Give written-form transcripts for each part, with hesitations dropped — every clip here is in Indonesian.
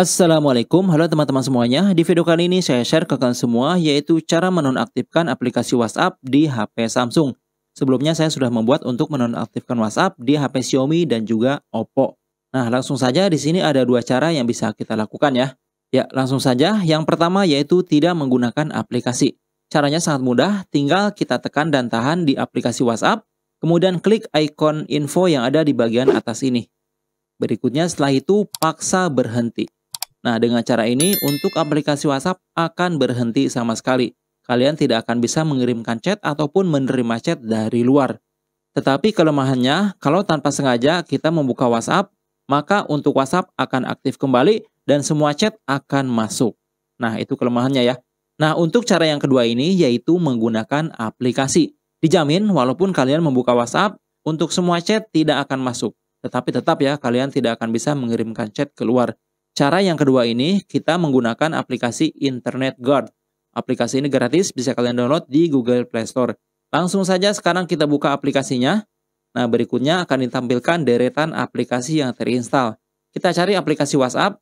Assalamualaikum, halo teman-teman semuanya. Di video kali ini saya share ke kalian semua yaitu cara menonaktifkan aplikasi WhatsApp di HP Samsung. Sebelumnya saya sudah membuat untuk menonaktifkan WhatsApp di HP Xiaomi dan juga Oppo. Nah, langsung saja di sini ada dua cara yang bisa kita lakukan ya. Ya, langsung saja. Yang pertama yaitu tidak menggunakan aplikasi. Caranya sangat mudah, tinggal kita tekan dan tahan di aplikasi WhatsApp, kemudian klik ikon info yang ada di bagian atas ini. Berikutnya setelah itu paksa berhenti. Nah, dengan cara ini untuk aplikasi WhatsApp akan berhenti sama sekali. Kalian tidak akan bisa mengirimkan chat ataupun menerima chat dari luar. Tetapi kelemahannya, kalau tanpa sengaja kita membuka WhatsApp, maka untuk WhatsApp akan aktif kembali dan semua chat akan masuk. Nah, itu kelemahannya ya. Nah, untuk cara yang kedua ini yaitu menggunakan aplikasi. Dijamin walaupun kalian membuka WhatsApp, untuk semua chat tidak akan masuk. Tetapi tetap ya, kalian tidak akan bisa mengirimkan chat keluar. Cara yang kedua ini, kita menggunakan aplikasi Internet Guard. Aplikasi ini gratis, bisa kalian download di Google Play Store. Langsung saja sekarang kita buka aplikasinya. Nah, berikutnya akan ditampilkan deretan aplikasi yang terinstall. Kita cari aplikasi WhatsApp.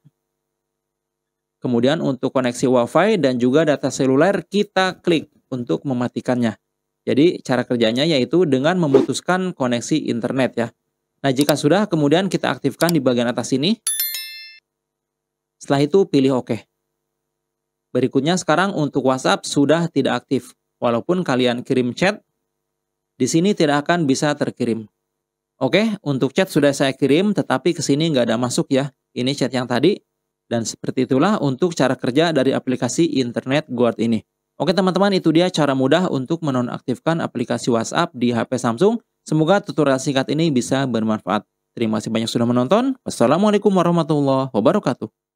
Kemudian untuk koneksi Wi-Fi dan juga data seluler, kita klik untuk mematikannya. Jadi, cara kerjanya yaitu dengan memutuskan koneksi internet ya. Nah, jika sudah, kemudian kita aktifkan di bagian atas ini. Setelah itu pilih OK. Berikutnya sekarang untuk WhatsApp sudah tidak aktif. Walaupun kalian kirim chat, di sini tidak akan bisa terkirim. Oke, untuk chat sudah saya kirim, tetapi ke sini nggak ada masuk ya. Ini chat yang tadi. Dan seperti itulah untuk cara kerja dari aplikasi Internet Guard ini. Oke teman-teman, itu dia cara mudah untuk menonaktifkan aplikasi WhatsApp di HP Samsung. Semoga tutorial singkat ini bisa bermanfaat. Terima kasih banyak sudah menonton. Wassalamualaikum warahmatullahi wabarakatuh.